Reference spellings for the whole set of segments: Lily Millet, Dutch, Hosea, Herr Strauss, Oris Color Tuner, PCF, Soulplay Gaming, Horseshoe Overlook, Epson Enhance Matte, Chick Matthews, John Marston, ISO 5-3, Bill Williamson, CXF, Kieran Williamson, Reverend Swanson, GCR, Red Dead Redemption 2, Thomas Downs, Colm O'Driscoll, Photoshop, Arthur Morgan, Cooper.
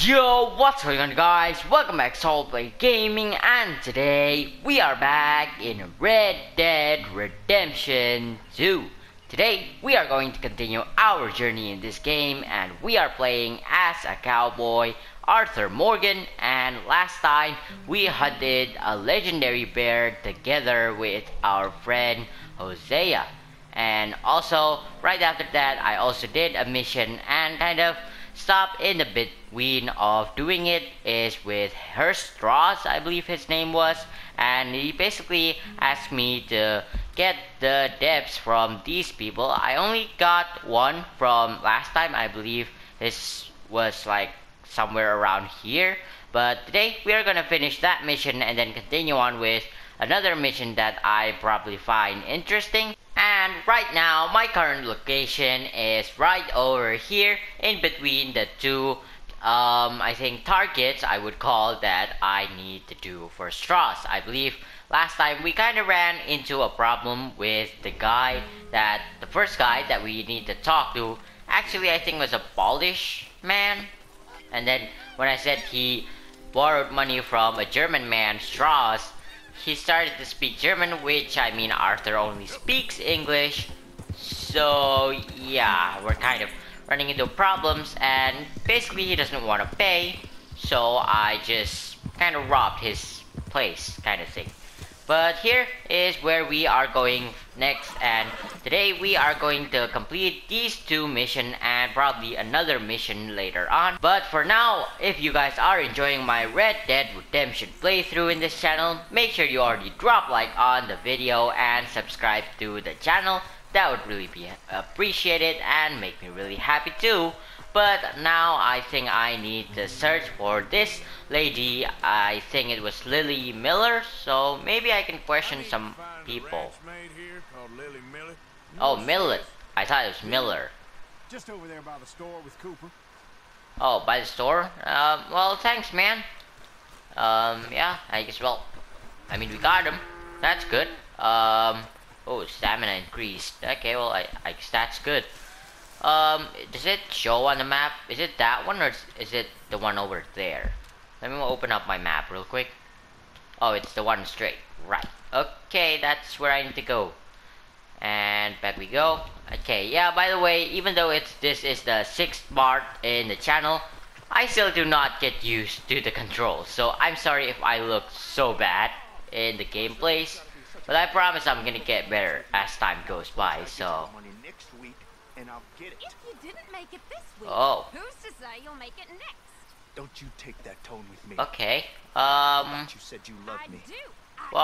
Yo, what's going on guys, welcome back to Soulplay Gaming, and today we are back in Red Dead Redemption 2. Today we are going to continue our journey in this game, and we are playing as a cowboy, Arthur Morgan, and last time we hunted a legendary bear together with our friend Hosea. And also, right after that, I also did a mission and kind of stop in the between of doing it is with Herr Strauss, I believe his name was, and he basically asked me to get the depths from these people. I only got one from last time, I believe this was like somewhere around here, but today we are gonna finish that mission and then continue on with another mission that I probably find interesting. And right now my current location is right over here in between the two I think targets I would call that I need to do for Strauss. I believe last time we kind of ran into a problem with the guy that the first guy that we need to talk to actually I think was a Polish man, and then when I said he borrowed money from a German man, Strauss, he started to speak German, which I mean Arthur only speaks English, so yeah, we're kind of running into problems, and basically he doesn't want to pay, so I just kind of robbed his place kind of thing. But here is where we are going next, and today we are going to complete these two missions and probably another mission later on. But for now, if you guys are enjoying my Red Dead Redemption playthrough in this channel, make sure you already drop a like on the video and subscribe to the channel. That would really be appreciated and make me really happy too. But now I think I need to search for this lady. I think it was Lily Millet, so maybe I can question some people. Oh, Millet. I thought it was Miller. Just over there by the store with Cooper. Oh, by the store? Well, thanks, man. Yeah, I guess, well, I mean, we got him. That's good. Oh, stamina increased. Okay, well, I guess that's good. Does it show on the map? Is it that one or is it the one over there? Let me open up my map real quick. Oh, it's the one straight. Right. Okay, that's where I need to go. And back we go. Okay, yeah, by the way, even though this is the sixth part in the channel, I still do not get used to the controls. So I'm sorry if I look so bad in the gameplays, but I promise I'm gonna get better as time goes by, so... And I'll get it. If you didn't make it this week, oh, who's to say you'll make it next? Don't you take that tone with me. Okay. You said you loved me. Well,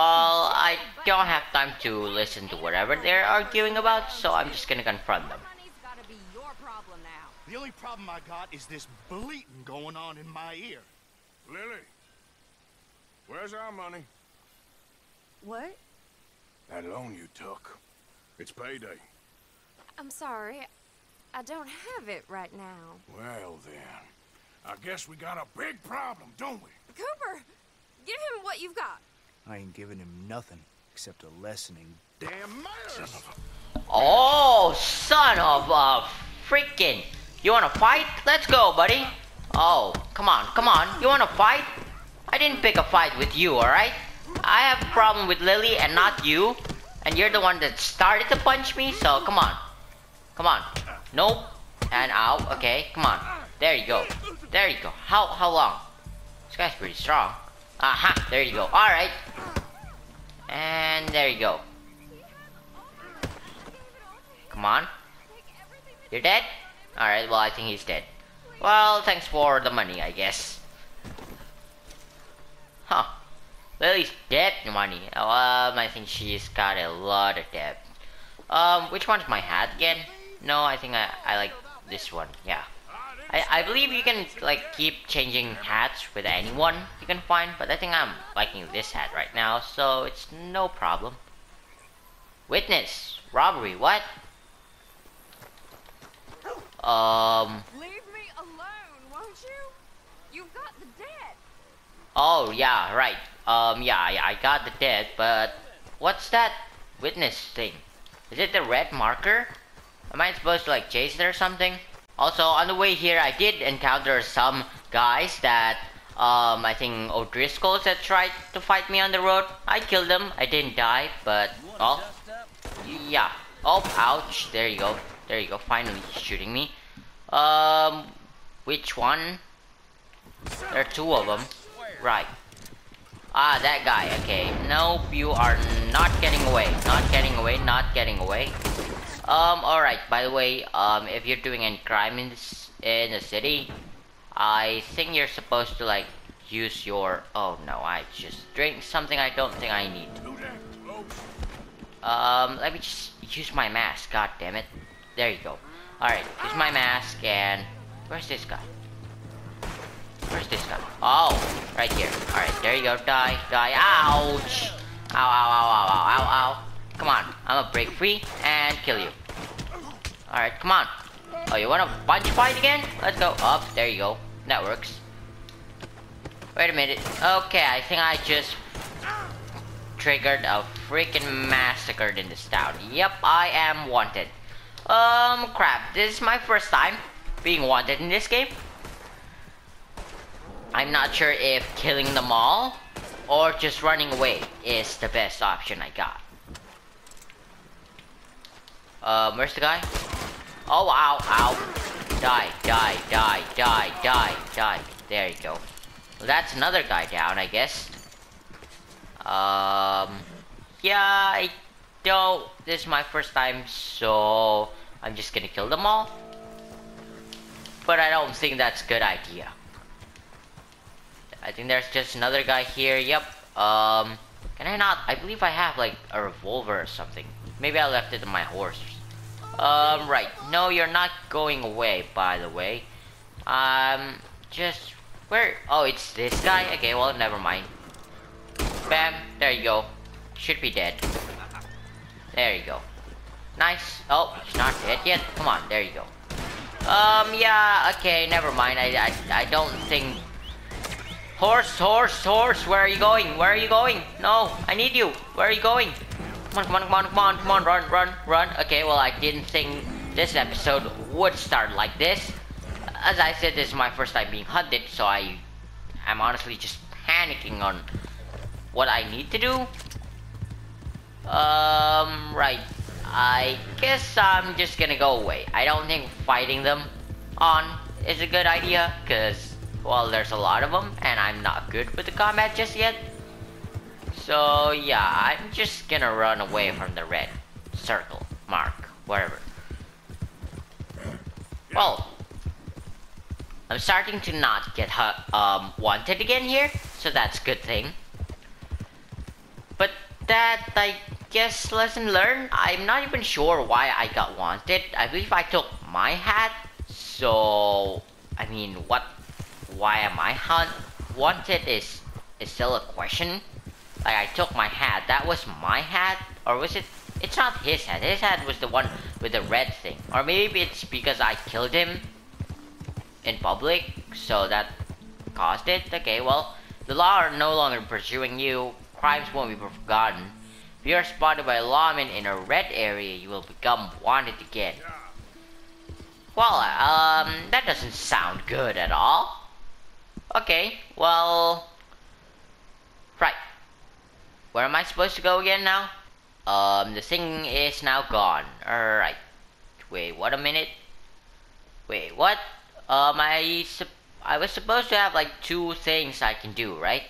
I don't have time to listen to whatever they're arguing about, so I'm just gonna confront them. The only problem I got is this bleating going on in my ear. Lily, where's our money? What? That loan you took. It's payday. I'm sorry, I don't have it right now. Well then, I guess we got a big problem, don't we? Cooper, give him what you've got. I ain't giving him nothing except a lesson in damn manners. Oh, son of a freaking! You wanna fight? Let's go, buddy. Oh, come on, come on. You wanna fight? I didn't pick a fight with you, all right? I have a problem with Lily and not you, and you're the one that started to punch me. So come on. Come on. Nope. And ow. Okay. Come on. There you go. There you go. How long? This guy's pretty strong. Aha. There you go. Alright. And there you go. Come on. You're dead? Alright. Well, I think he's dead. Well, thanks for the money, I guess. Huh. Lily's debt money. I think she's got a lot of debt. Which one's my hat again? No, I think I like this one, yeah. I believe you can, like, keep changing hats with anyone you can find, but I think I'm liking this hat right now, so it's no problem. Witness! Robbery, what? Leave me alone, won't you? You've got the debt! Oh, yeah, right. Yeah, I got the debt, but what's that witness thing? Is it the red marker? Am I supposed to, like, chase it or something? Also, on the way here, I did encounter some guys that, I think O'Driscoll that tried to fight me on the road. I killed them. I didn't die, but, oh, yeah. Oh, ouch. There you go. There you go. Finally shooting me. Which one? There are two of them. Right. Ah, that guy. Okay. Nope, you are not getting away. Not getting away. Not getting away. Alright, by the way, if you're doing any crime in the city, I think you're supposed to, like, use your... Oh, no, I just drank something I don't think I need. Let me just use my mask, god damn it. There you go. Alright, use my mask and... Where's this guy? Where's this guy? Oh, right here. Alright, there you go. Die, die. Ouch! Ow, ow, ow, ow, ow, ow, ow. Come on, I'm gonna break free and kill you. Alright, come on. Oh, you wanna punch fight again? Let's go up. There you go. That works. Wait a minute. Okay, I think I just triggered a freaking massacre in this town. Yep, I am wanted. Crap. This is my first time being wanted in this game. I'm not sure if killing them all or just running away is the best option I got. Where's the guy? Oh, ow, ow. Die, die, die, die, die, die. There you go. Well, that's another guy down, I guess. Yeah, I don't... This is my first time, so... I'm just gonna kill them all. But I don't think that's a good idea. I think there's just another guy here. Yep. Can I not... I believe I have, like, a revolver or something. Maybe I left it on my horse. Right. No, you're not going away, by the way. Just... Where... Oh, it's this guy? Okay, well, never mind. Bam. There you go. Should be dead. There you go. Nice. Oh, he's not dead yet. Come on, there you go. Yeah, okay, never mind. I don't think... Horse, horse, horse, where are you going? Where are you going? No, I need you. Where are you going? Come on, come on, come on, come on, run, run, run. Okay, well, I didn't think this episode would start like this. As I said, this is my first time being hunted, so I'm honestly just panicking on what I need to do. Right. I guess I'm just gonna go away. I don't think fighting them on is a good idea, because, well, there's a lot of them, and I'm not good with the combat just yet. So, yeah, I'm just gonna run away from the red circle, mark, whatever. Well, I'm starting to not get wanted again here, so that's a good thing. But that, I guess, lesson learned. I'm not even sure why I got wanted. I believe I took my hat, so, I mean, what, why am I wanted is still a question. Like, I took my hat. That was my hat? Or was it... It's not his hat. His hat was the one with the red thing. Or maybe it's because I killed him in public, so that caused it. Okay, well, the law are no longer pursuing you. Crimes won't be forgotten. If you are spotted by a lawman in a red area, you will become wanted again. Well, that doesn't sound good at all. Okay, well... Right. Where am I supposed to go again now? The thing is now gone. Alright. Wait, what a minute. Wait, what? I was supposed to have like two things I can do, right?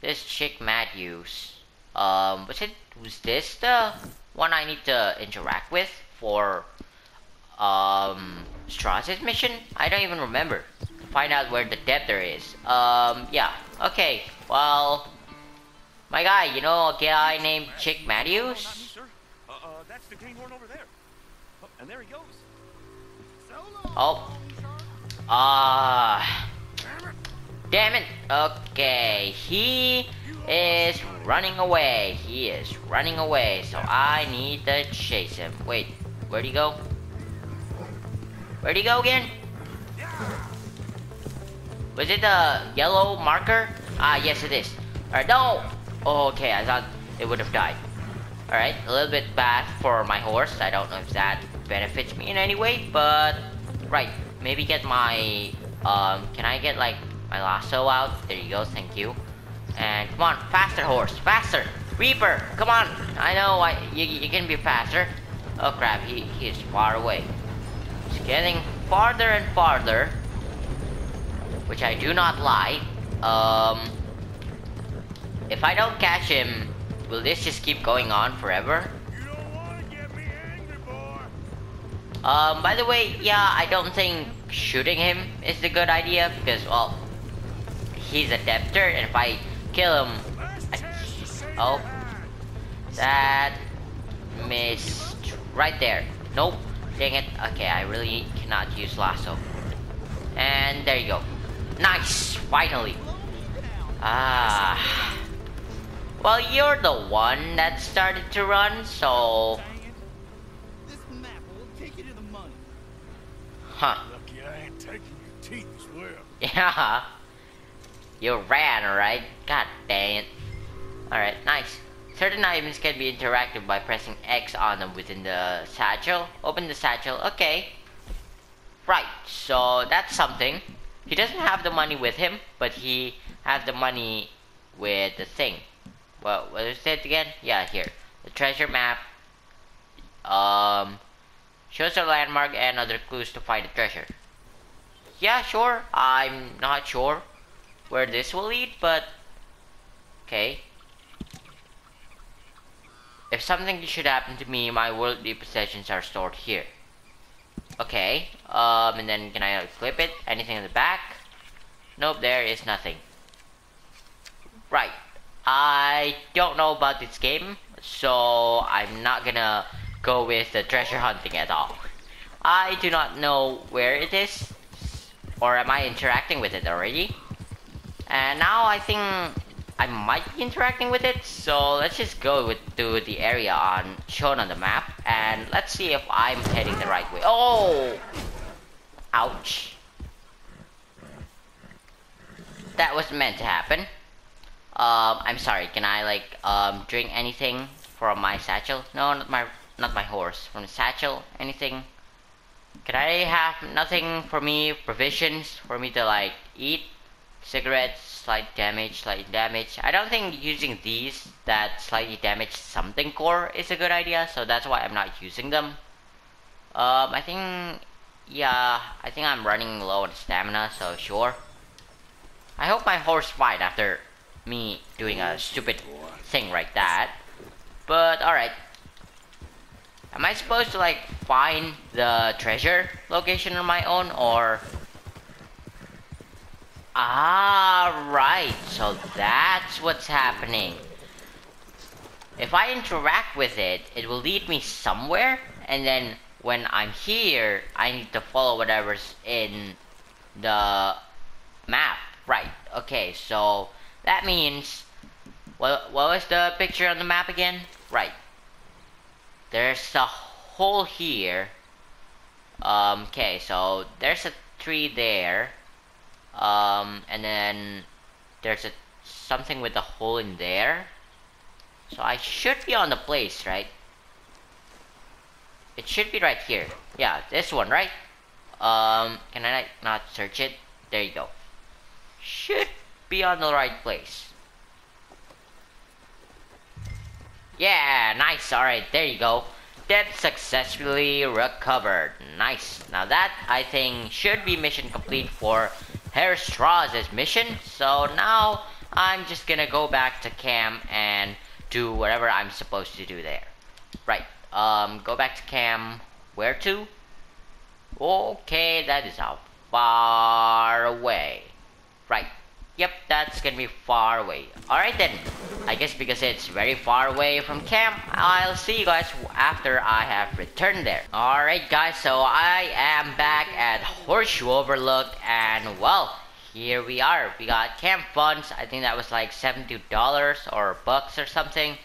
This Chick Matthews. Was this the one I need to interact with for Strauss's mission? I don't even remember. To find out where the debtor is. Yeah. Okay. Well, my guy, you know a guy named Chick Matthews? That's the greenhorn over there. Oh, and there he goes. Oh. Damn it. Okay, he is running away. He is running away, so I need to chase him. Wait, where'd he go? Where'd he go again? Was it the yellow marker? Ah, yes it is. Alright, no! Okay, I thought it would have died. Alright, a little bit bad for my horse. I don't know if that benefits me in any way, but... Right, maybe get my, can I get like my lasso out? There you go, thank you. And come on, faster horse, faster! Reaper, come on! I know, you can be faster. Oh crap, he is far away. He's getting farther and farther, which I do not like. If I don't catch him, will this just keep going on forever? You don't wanna get me angry, boy. By the way, yeah, I don't think shooting him is a good idea because, well, he's a debtor, and if I kill him, oh, that missed right there. Nope, dang it. Okay, I really cannot use lasso. And there you go. Nice, finally. Ah. Well, you're the one that started to run, so. This map will take you to the money. Huh. Lucky I ain't taking your teeth as well. Yeah. You ran, alright? God dang it. Alright, nice. Certain items can be interactive by pressing X on them within the satchel. Open the satchel. Okay. Right, so that's something. He doesn't have the money with him, but he has the money with the thing. Well, what is it again? Yeah, here. The treasure map. Shows a landmark and other clues to find the treasure. Yeah, sure. I'm not sure where this will lead, but okay. If something should happen to me, my worldly possessions are stored here. Okay, and then can I flip it? Anything in the back? Nope, there is nothing. Right. I don't know about this game, so I'm not gonna go with the treasure hunting at all. I do not know where it is, or am I interacting with it already? And now I think I might be interacting with it, so let's just go to the area shown on the map, and let's see if I'm heading the right way. Oh! Ouch. That was meant to happen. I'm sorry, can I like, drink anything from my satchel? No, not my horse. From the satchel, anything? Can I have nothing for me, provisions, for me to like, eat? Cigarettes, slight damage. I don't think using these that slightly damage something core is a good idea, so that's why I'm not using them. I think, yeah, I think I'm running low on stamina, so sure. I hope my horse fight after me doing a stupid thing like that. But alright. Am I supposed to like find the treasure location on my own, or? Ah, right, so that's what's happening. If I interact with it, it will lead me somewhere, and then when I'm here, I need to follow whatever's in the map. Right, okay, so that means, what was the picture on the map again? Right, there's a hole here. Okay, so there's a tree there. And then there's something with a hole in there. So I should be on the place, right? It should be right here. Yeah, this one, right? Can I not search it? There you go. Should be on the right place. Yeah, nice. Alright, there you go. Dead successfully recovered. Nice. Now that, I think, should be mission complete for Herr Strauss's mission, so now I'm just gonna go back to camp and do whatever I'm supposed to do there. Right, go back to camp. Where to? Okay, that is how far away. Right, yep, that's gonna be far away. Alright then, I guess because it's very far away from camp, I'll see you guys after I have returned there. Alright guys, so I am back at Horseshoe Overlook, and well, here we are. We got camp funds. I think that was like $72 or bucks or something.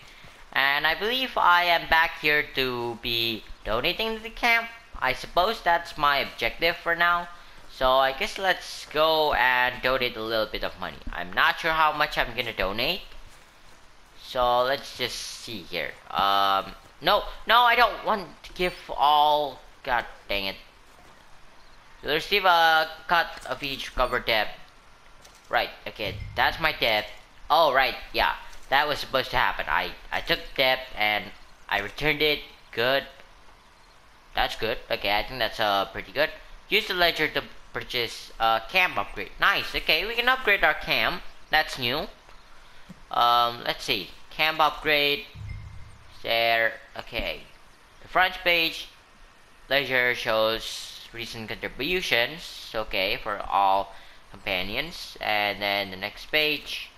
And I believe I am back here to be donating to the camp. I suppose that's my objective for now. So I guess let's go and donate a little bit of money. I'm not sure how much I'm gonna donate. So let's just see here. No, I don't want to give all. God dang it. You'll receive a cut of each cover tab. Right, okay, that's my tab. Oh, right, yeah, that was supposed to happen. I took the tab and I returned it. Good. That's good. Okay, I think that's pretty good. Use the ledger to purchase cam upgrade. Nice. Okay, we can upgrade our cam. That's new. Let's see. Cam upgrade. There. Okay. The front page ledger shows recent contributions. Okay, for all companions. And then the next page.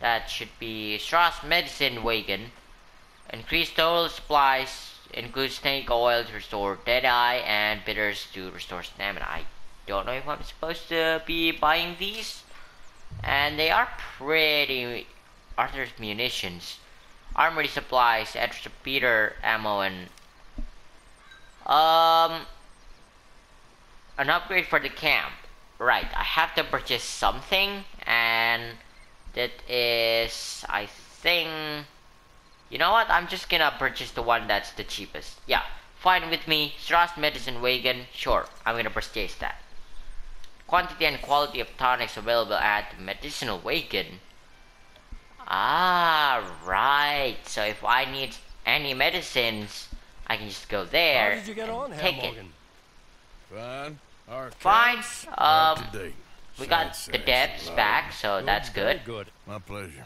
That should be Strauss medicine wagon. Increased total supplies. Includes snake oil to restore Deadeye and bitters to restore stamina. I don't know if I'm supposed to be buying these. And they are pretty. Arthur's munitions. Armory supplies, extra Peter ammo, and an upgrade for the camp. Right, I have to purchase something, and that is, I think, you know what? I'm just gonna purchase the one that's the cheapest. Yeah, fine with me. Strauss medicine wagon. Sure, I'm gonna purchase that. Quantity and quality of tonics available at the medicinal wagon. Ah, right. So if I need any medicines, I can just go there. How did you get on, take Herr Morgan? It. Fine. Our fine. We got the debts back, so that's good. Good. My pleasure.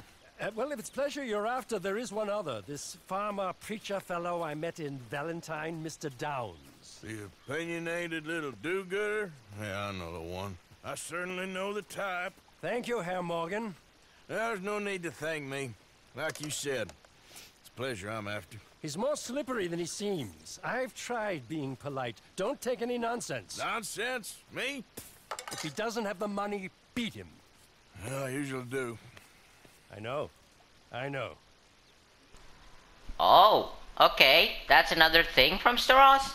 Well, if it's pleasure you're after, there is one other. This farmer preacher fellow I met in Valentine, Mr. Downs. The opinionated little do-gooder? Yeah, I know the one. I certainly know the type. Thank you, Herr Morgan. There's no need to thank me. Like you said, it's pleasure I'm after. He's more slippery than he seems. I've tried being polite. Don't take any nonsense. Nonsense? Me? If he doesn't have the money, beat him. Well, I usually do. I know. I know. Oh, okay. That's another thing from Strauss?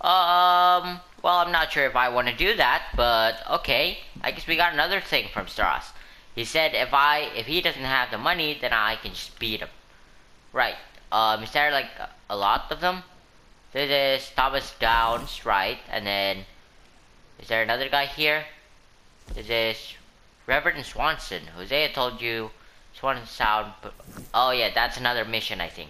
Well, I'm not sure if I want to do that, but okay. I guess we got another thing from Strauss. He said if he doesn't have the money, then I can just beat him. Right. Is there like a lot of them? This is Thomas Downs, right? And then, is there another guy here? This is Reverend Swanson. Hosea told you. Swan sound. Oh yeah, that's another mission, I think.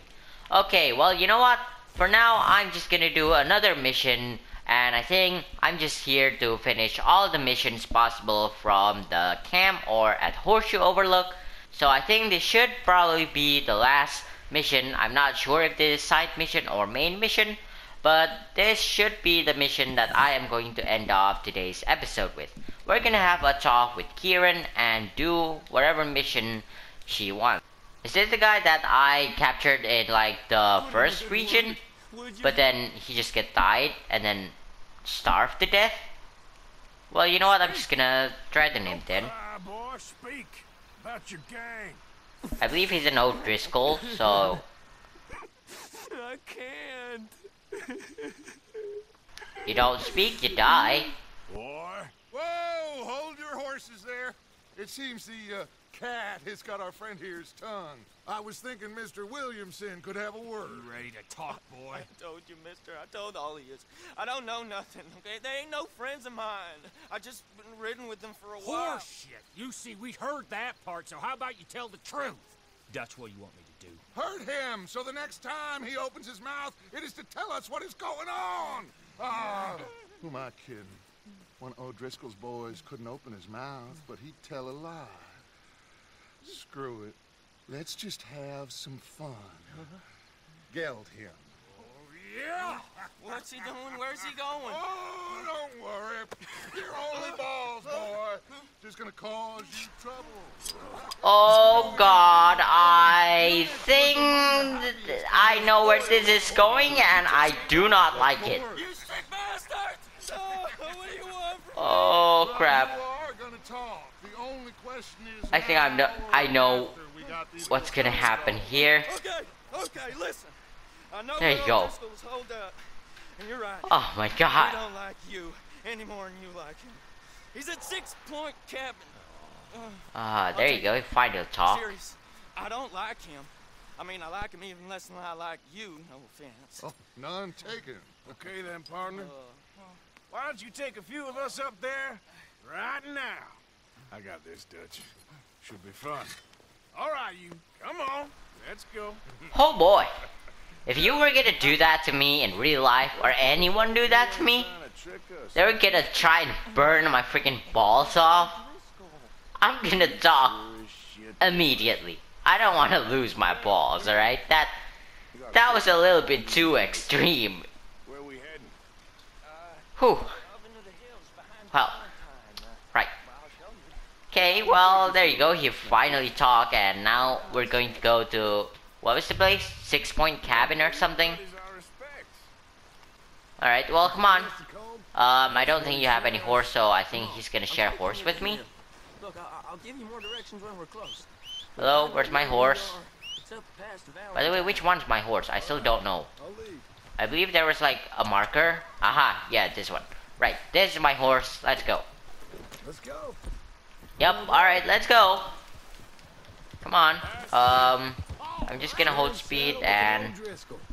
Okay, well, you know what? For now, I'm just gonna do another mission, and I think I'm just here to finish all the missions possible from the camp or at Horseshoe Overlook. So I think this should probably be the last mission. I'm not sure if this is side mission or main mission, but this should be the mission that I am going to end off today's episode with. We're gonna have a talk with Kieran and do whatever mission she wants. Is this the guy that I captured in like the first region, but then he just get died and then starved to death? Well, you know what? I'm just gonna threaten him then. I believe he's an old Driscoll, so I can't. You don't speak, you die. War. Whoa! Hold your horses there. It seems the cat has got our friend here's tongue. I was thinking Mr. Williamson could have a word. You ready to talk, boy? I told you, mister. I told all of you. I don't know nothing, okay? They ain't no friends of mine. I just been ridden with them for a while. Horseshit! You see, we heard that part, so how about you tell the truth? Dutch, what do you want me to do? Hurt him, so the next time he opens his mouth, it is to tell us what is going on! Ah, who am I kidding? One of O'Driscoll's boys couldn't open his mouth, but he'd tell a lie. Screw it. Let's just have some fun. Geld him. Oh, yeah! What's he doing? Where's he going? Oh, don't worry. You're only balls, boy. Just gonna cause you trouble. Oh, God. I think I know where this is going, and I do not like it. You sick bastards! What do you want from me? Oh, crap. I think I know what's gonna happen here. Okay, listen. There you go. Oh my God. He don't like you any more than you like him. He's at 6 Point Cabin. Ah, there you go. Final talk. I don't like him. I mean, I like him even less than I like you. No offense. None taken. Okay then, partner. Why don't you take a few of us up there right now? I got this, Dutch. Should be fun. All right, you. Come on. Let's go. Oh, boy. If you were gonna do that to me in real life, or anyone do that to me, they were gonna try and burn my freaking balls off. I'm gonna talk immediately. I don't want to lose my balls, alright? That was a little bit too extreme. Where are we heading? Whew. Well, right. Okay, well, there you go. He finally talked, and now we're going to go to... what was the place? 6 Point Cabin or something? Alright, well, come on. I don't think you have any horse, so I think he's gonna share a horse with me. Look, I'll give you more directions when we're close. Hello, where's my horse? By the way, which one's my horse? I still don't know. I believe there was like a marker. Aha, yeah, this one. Right, this is my horse. Let's go. Let's go. Yep, alright, let's go. Come on. I'm just gonna hold speed and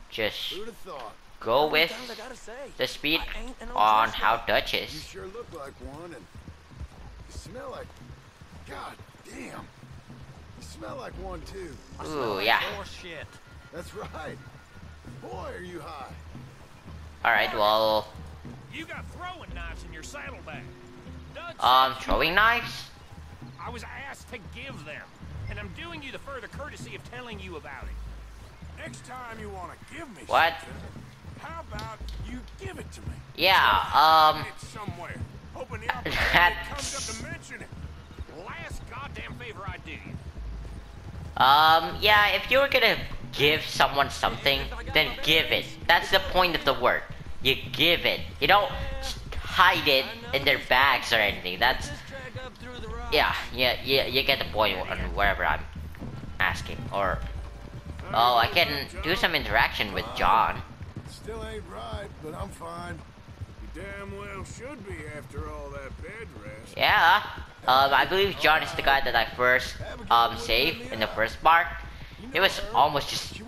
just go with the speed on how Dutch is. You sure look like one and you smell like... God damn. Smell like one too. Ooh, yeah. Shit. That's right. Boy, are you high. All right, well. You got throwing knives in your saddlebag. Throwing knives? I was asked to give them, and I'm doing you the further courtesy of telling you about it. Next time you want to give me what? Something, how about you give it to me? Yeah. It's somewhere. Hoping the opportunity comes up to mention it. Last goddamn favor I do. Yeah, if you're gonna give someone something, then give it. That's the point of the word. You give it. You don't hide it in their bags or anything. That's... Yeah, you get the point on wherever I'm asking. Or... oh, I can do some interaction with John. Still ain't right, but I'm fine. You damn well should be after all that bed rest. Yeah. I believe John is the guy that I first saved in the first part. It was almost just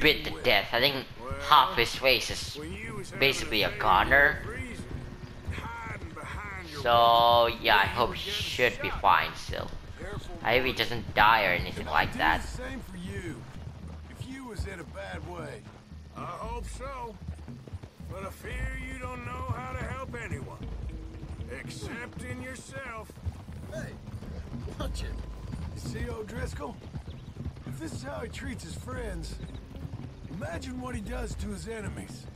bit to death. I think half his face is basically a goner. So yeah, I hope he should be fine still. I hope he doesn't die or anything like that. If you was in a bad way, I hope so. But I fear you don't know how to help anyone except in yourself. Hey, watch it. You see O'Driscoll? If this is how he treats his friends, imagine what he does to his enemies.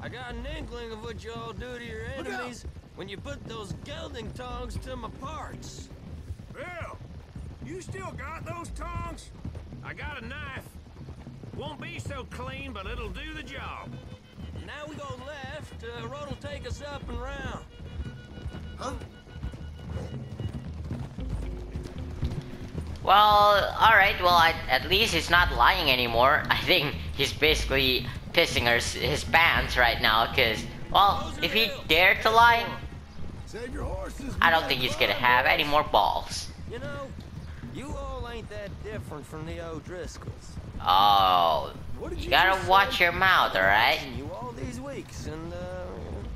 I got an inkling of what you all do to your enemies when you put those gelding tongs to my parts. Bill, you still got those tongs? I got a knife. Won't be so clean, but it'll do the job. Now we go left. The road will take us up and round. Huh? Well, alright, well, at least he's not lying anymore. I think he's basically pissing his pants right now, because, well, if he dared to lie, I don't think he's gonna have any more balls. You know, you all ain't that different from the O'Driscolls. Oh, you gotta watch your mouth, alright? You all these weeks, and,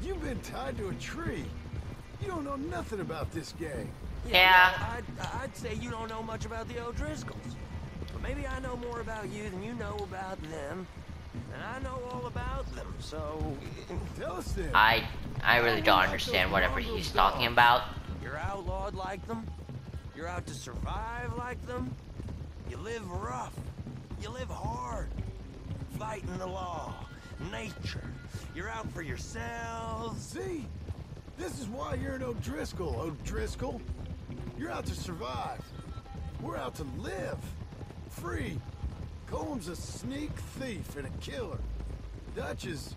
you've been tied to a tree. You don't know nothing about this game. Yeah. Well, I'd say you don't know much about the O'Driscolls. But maybe I know more about you than you know about them. And I know all about them, so... tell us then. I really don't understand whatever he's talking about. You're outlawed like them. You're out to survive like them. You live rough. You live hard. Fighting the law. Nature. You're out for yourselves. See? This is why you're an O'Driscoll, O'Driscoll. You're out to survive. We're out to live. Free. Colm's a sneak thief and a killer. Dutch is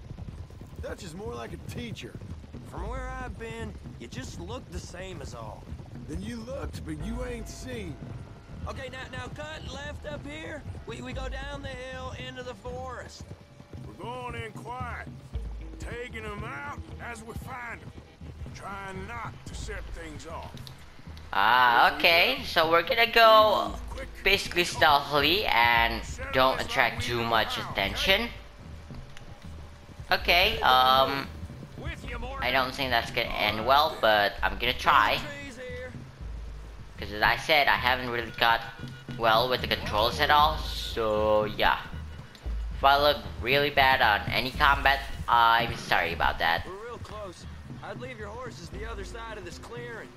more like a teacher. From where I've been, you just look the same as all. Then you looked, but you ain't seen. Okay, now cut left up here. We go down the hill into the forest. We're going in quiet. Taking them out as we find them. Trying not to set things off. Ah, okay. So we're gonna go basically stealthily and don't attract too much attention. Okay, I I don't think that's gonna end well, but I'm gonna try. Because as I said, I haven't really got well with the controls at all, so yeah. If I look really bad on any combat, I'm sorry about that. We're real close. I'd leave your horses the other side of this clearing.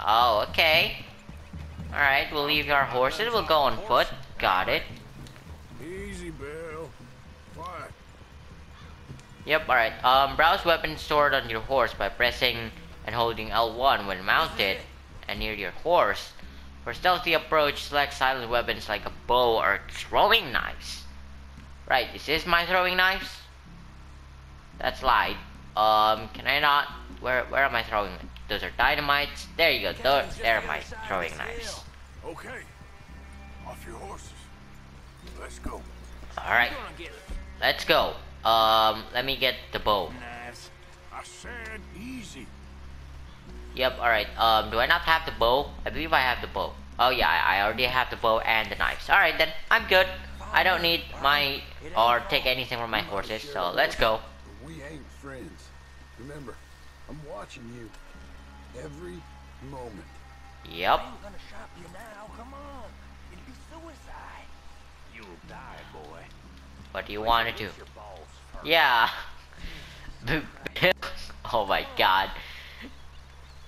Oh, okay. Alright, we'll leave our horses, we'll go on foot. Got it. Easy, Bill. Fine. Yep, alright. Browse weapons stored on your horse by pressing and holding L1 when mounted and near your horse. For stealthy approach, select silent weapons like a bow or throwing knives. Right, this is my throwing knives? That's lied. Can I not? Where am I throwing it? Those are dynamites. There you go. Those, there are my throwing knives. Okay. Off your horses. Let's go. All right. Let's go. Let me get the bow. I said easy. Yep. All right. Do I not have the bow? I believe I have the bow. Oh yeah, I already have the bow and the knives. All right then. I'm good. I don't need my or take anything from my horses. So let's go. We ain't friends. Remember, I'm watching you. Every moment. Yep. I'm gonna shop you now. Come on. It'd be suicide. You'll die, boy. What do you want to do? Yeah. Oh my god.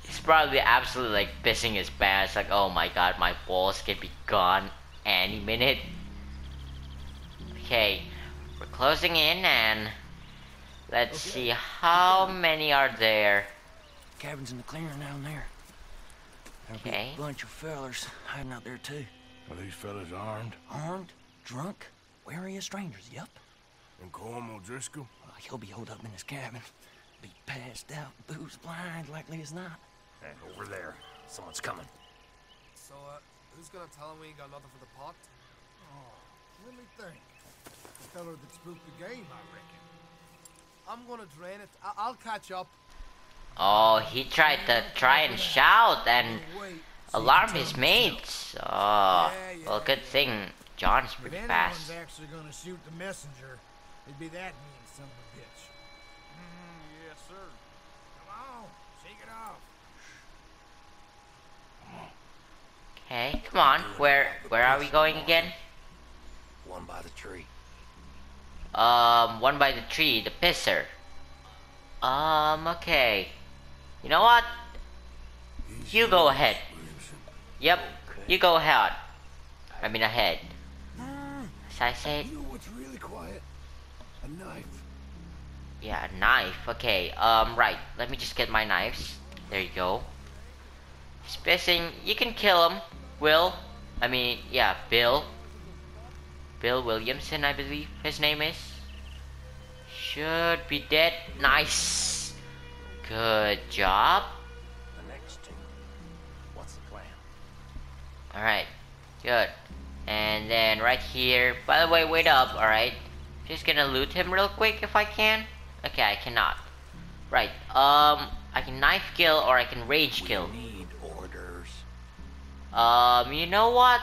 He's probably absolutely like pissing his pants. Like, oh my god, my balls can be gone any minute. Okay, we're closing in, and let's see how many are there. Cabins in the clearing down there. There'll be a bunch of fellers hiding out there too. Are these fellas armed? Armed, drunk, wary of strangers, yep. And Colm O'Driscoll? He'll be holed up in his cabin. Be passed out, booze blind, likely as not. And over there, someone's coming. So, who's gonna tell him we ain't got nothing for the pot? Oh, let me think. The fella that spooked the game, I reckon. I'm gonna drain it. I'll catch up. Oh, he tried to shout and alarm his mates. Oh, well, good thing John's pretty fast. If anyone's actually gonna shoot the messenger, it'd be that mean son of a bitch. Yes, sir. Come on, shake it off. Okay, come on. Where are we going again? One by the tree. One by the tree, the pisser. Okay. You know what? You go ahead. Yep, you go ahead. I mean ahead. As I said. You know what's really quiet? A knife. Yeah, a knife. Okay. Right. Let me just get my knives. There you go. He's pissing. You can kill him. Bill. Bill Williamson, I believe his name is. Should be dead. Nice. Good job. The next two. What's the plan? All right. Good. And then right here. By the way, wait up. All right. Just gonna loot him real quick if I can. Okay, I cannot. Right. I can knife kill or I can rage kill. We need orders. You know what?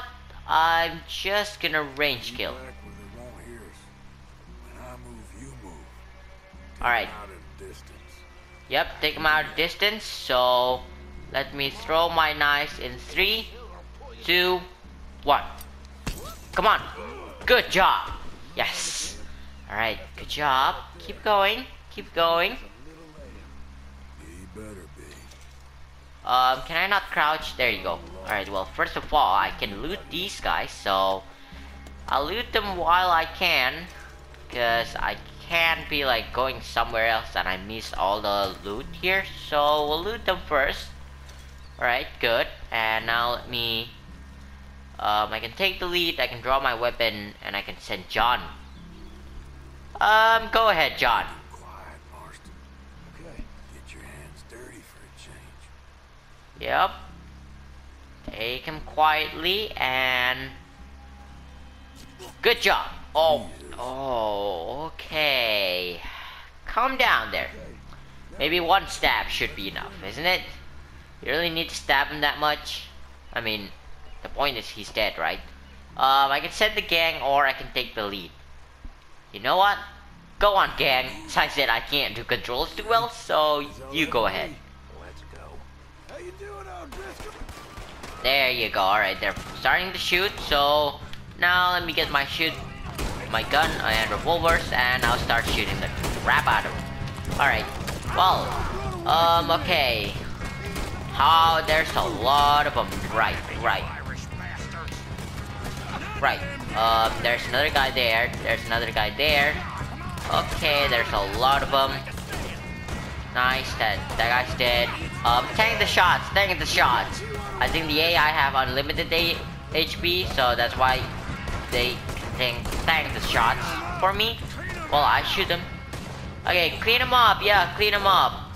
I'm just gonna range kill. Alright. Yep, take him out of distance. So, let me throw my knives in 3, 2, 1. Come on. Good job. Yes. Alright, good job. Keep going. Keep going. Can I not crouch? There you go. Alright, well, first of all, I can loot these guys. So, I'll loot them while I can. Because I can't be like going somewhere else and I miss all the loot here, so we'll loot them first. Alright, good. And now let me I can take the lead, I can draw my weapon, and I can send John. Go ahead, John. Quiet, Marston. Okay. Get your hands dirty for a change. Yep. Take him quietly and good job. Oh, okay. Calm down there. Maybe one stab should be enough, isn't it? You really need to stab him that much? I mean, the point is he's dead, right? I can send the gang or I can take the lead. You know what? Go on, gang. As I said, I can't do controls too well, so you go ahead. Let's go. How you doing, O'Driscoll? There you go. All right, they're starting to shoot. So now let me get my gun and revolvers, and I'll start shooting the crap out of them. All right. Well, okay. How there's a lot of them. Right. There's another guy there. There's another guy there. Okay, there's a lot of them. Nice, that guy's dead. Tank the shots, tank the shots. I think the AI have unlimited HP, so that's why they tank the shots for me. Well, I shoot them. Okay, clean them up. Yeah, clean them up.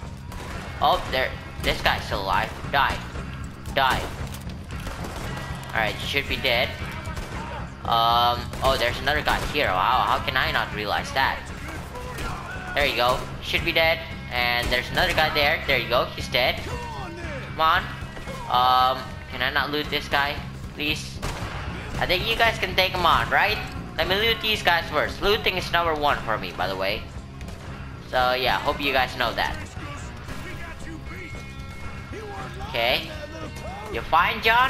Oh, there. This guy's still alive. Die. All right, should be dead. Oh, there's another guy here. Wow, how can I not realize that? There you go. Should be dead. And there's another guy there. There you go. He's dead. Come on. Can I not loot this guy, please? I think you guys can take him on, right? Let me loot these guys first. Looting is #1 for me, by the way. So yeah, hope you guys know that. Okay. You fine, John?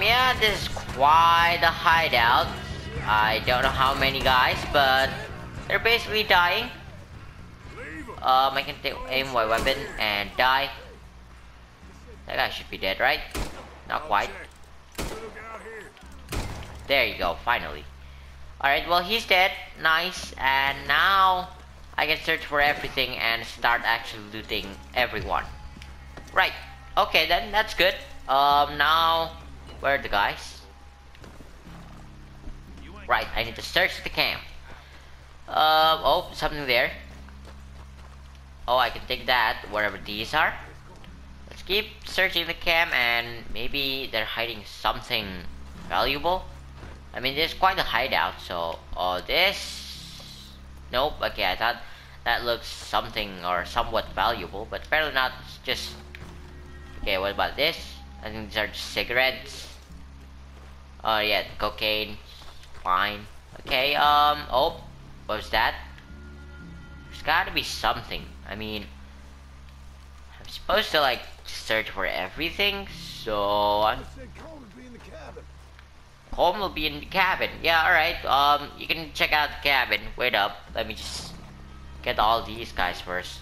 Yeah, this is quite a hideout. I don't know how many guys, but they're basically dying. I can aim my weapon and die. That guy should be dead, right? Not quite. There you go, finally. Alright, well, he's dead. Nice. And now I can search for everything and start actually looting everyone. Right. Okay, then. That's good. Now, where are the guys? Right, I need to search the camp. Oh, something there. Oh, I can take that, wherever these are. Let's keep searching the camp, and maybe they're hiding something valuable. I mean, there's quite a hideout, so... Oh, this... Nope, okay, I thought that looks something or somewhat valuable, but apparently not, it's just... Okay, what about this? I think these are just cigarettes. Oh yeah, cocaine. Fine. Okay, oh, what was that? There's gotta be something. I mean, I'm supposed to like search for everything, so I'm... Colm will be in the cabin. Yeah, alright. You can check out the cabin. Wait up. Let me just get all these guys first.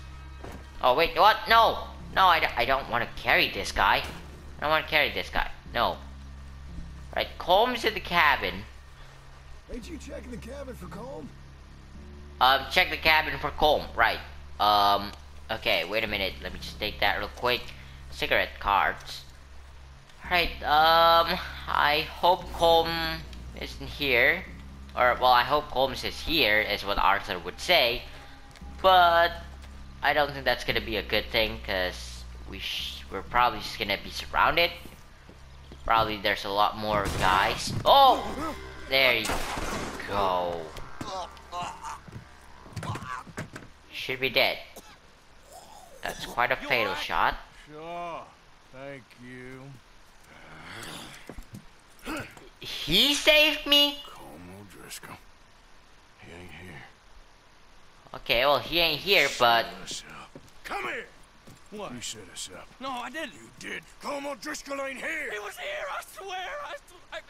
Oh wait, what? No! No, I don't want to carry this guy. I don't want to carry this guy. No. Right, Colm's in the cabin. Ain't you checking the cabin for Colm? Check the cabin for Colm, right. Okay, wait a minute. Let me just take that real quick. Cigarette cards. Alright, I hope Colm isn't here. Or, well, I hope Colm's is here, is what Arthur would say. But... I don't think that's gonna be a good thing, cause we're probably just gonna be surrounded. Probably there's a lot more guys. Oh, there you go. Should be dead. That's quite a fatal shot. Sure, thank you. He saved me. Colm O'Driscoll. He ain't here. Okay, well, he ain't here, but... Come here! What? You set us up. No, I didn't. You did. Colm O'Driscoll ain't here! He was here, I swear!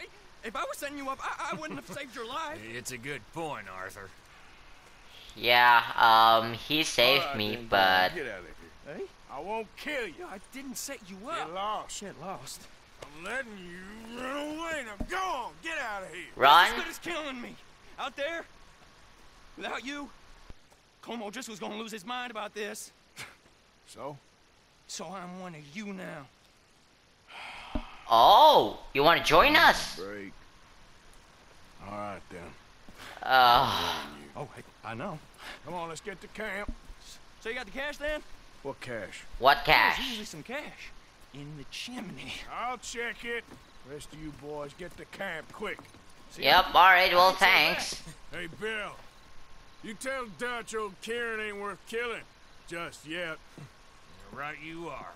If I was setting you up, I wouldn't have saved your life. It's a good point, Arthur. Yeah, he saved me, but... Get out of here. Hey? I won't kill you. No, I didn't set you up. Get lost. Get lost. I'm letting you run away now. Go on, get out of here. Run? This is killing me. Out there, without you... Colm O'Driscoll's gonna lose his mind about this. So? So I'm one of you now. Oh, you wanna join us? Break. All right then. Oh, hey, I know. Come on, let's get to camp. So you got the cash then? What cash? What cash? There's usually some cash in the chimney. I'll check it. Rest of you boys get to camp quick. See yep. All right. Well, thanks. Hey, Bill. You tell Dutch old Kieran ain't worth killing just yet. Right you are.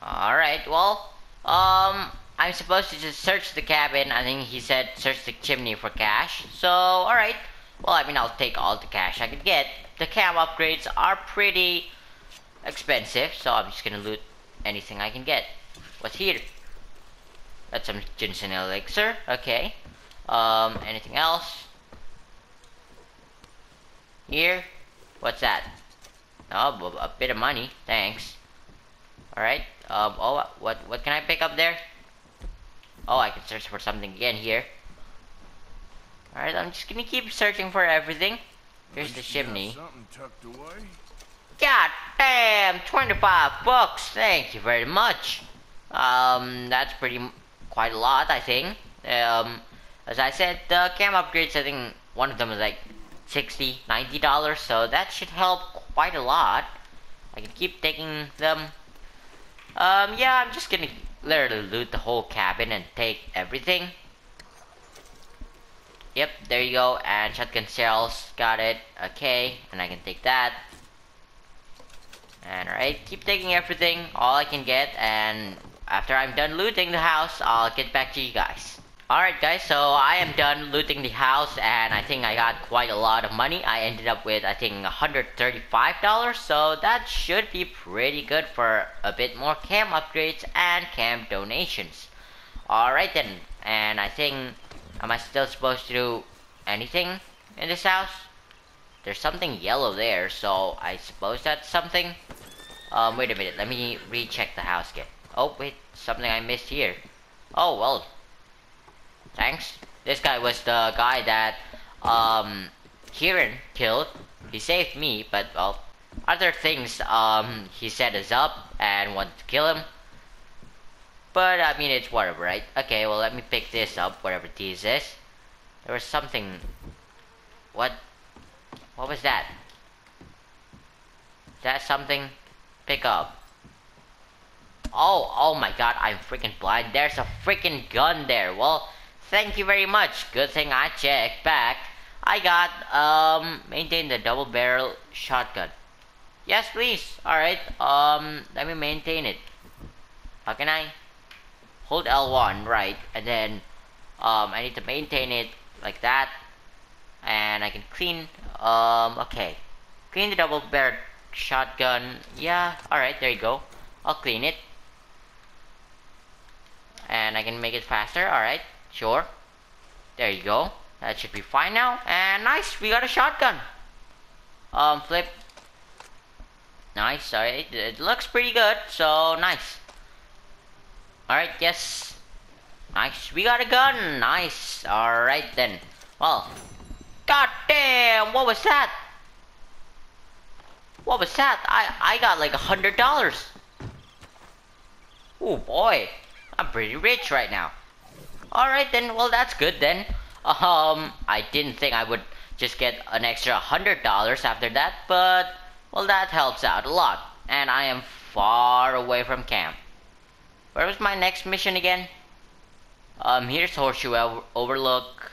Alright, well, I'm supposed to just search the cabin. I think he said search the chimney for cash. So, alright. Well, I mean, I'll take all the cash I can get. The cab upgrades are pretty expensive, so I'm just gonna loot anything I can get. What's here? That's some ginseng elixir. Okay. Anything else? Here? What's that? Oh, a bit of money. Thanks. Alright. Oh, what can I pick up there? Oh, I can search for something again here. Alright, I'm just gonna keep searching for everything. Here's the chimney. God damn, 25 bucks. Thank you very much. That's quite a lot, I think. As I said, the cam upgrades, I think one of them is like $60, $90, so that should help quite a lot. I can keep taking them. Yeah, I'm just gonna literally loot the whole cabin and take everything. Yep, there you go, and shotgun shells, got it, okay, and I can take that. And alright, keep taking everything, all I can get, and after I'm done looting the house, I'll get back to you guys. Alright guys, so I am done looting the house, and I think I got quite a lot of money. I ended up with, I think, $135, so that should be pretty good for a bit more camp upgrades and camp donations. Alright then, and I think, am I still supposed to do anything in this house? There's something yellow there, so I suppose that's something. Wait a minute, let me recheck the house again. Oh wait, something I missed here. Oh well, thanks. This guy was the guy that Kieran killed. He saved me, but well, other things he set us up and wanted to kill him. But I mean, it's whatever, right? Okay, well, let me pick this up, whatever these is. There was something. What was that? That's something. Pick up. Oh my god, I'm freaking blind. There's a freaking gun there. Well, thank you very much. Good thing I checked back. I got maintain the double barrel shotgun. Yes, please. Alright, let me maintain it. How can I? Hold L1, right, and then I need to maintain it like that, and I can clean, okay, clean the double barrel shotgun. Yeah, alright, there you go, I'll clean it, and I can make it faster. Alright, sure, there you go, that should be fine now. And nice, we got a shotgun. Flip, nice. Alright, it looks pretty good, so nice. Alright, yes. Nice. We got a gun. Nice. Alright then. Well. God damn, what was that? What was that? I got like $100. Oh boy. I'm pretty rich right now. Alright then, well that's good then. I didn't think I would just get an extra $100 after that, but well that helps out a lot. And I am far away from camp. Where was my next mission again? Here's Horseshoe Overlook.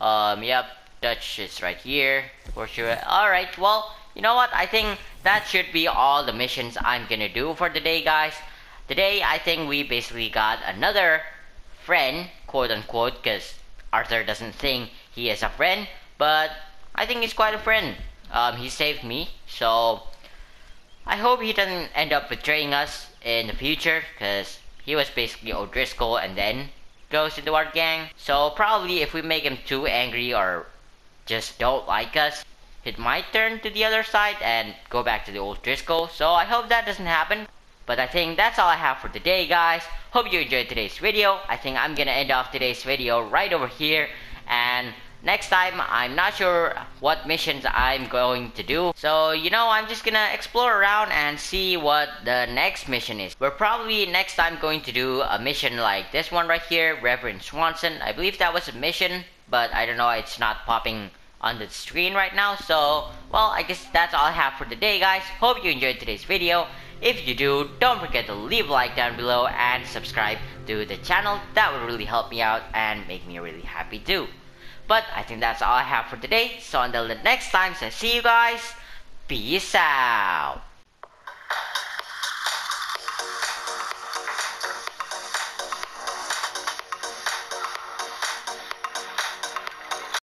Yep, Dutch is right here. Horseshoe. Alright, well, you know what? I think that should be all the missions I'm gonna do for today, guys. Today, I think we basically got another friend, quote unquote, because Arthur doesn't think he is a friend, but I think he's quite a friend. He saved me, so I hope he doesn't end up betraying us in the future, because he was basically O'Driscoll and then goes into our gang. So probably if we make him too angry or just don't like us, it might turn to the other side and go back to the old Driscoll. So I hope that doesn't happen. But I think that's all I have for today, guys. Hope you enjoyed today's video. I think I'm gonna end off today's video right over here, and next time, I'm not sure what missions I'm going to do. So, you know, I'm just gonna explore around and see what the next mission is. We're probably next time going to do a mission like this one right here, Reverend Swanson. I believe that was a mission, but I don't know, it's not popping on the screen right now. So, well, I guess that's all I have for today, guys. Hope you enjoyed today's video. If you do, don't forget to leave a like down below and subscribe to the channel. That would really help me out and make me really happy too. But I think that's all I have for today. So until the next time, so see you guys. Peace out.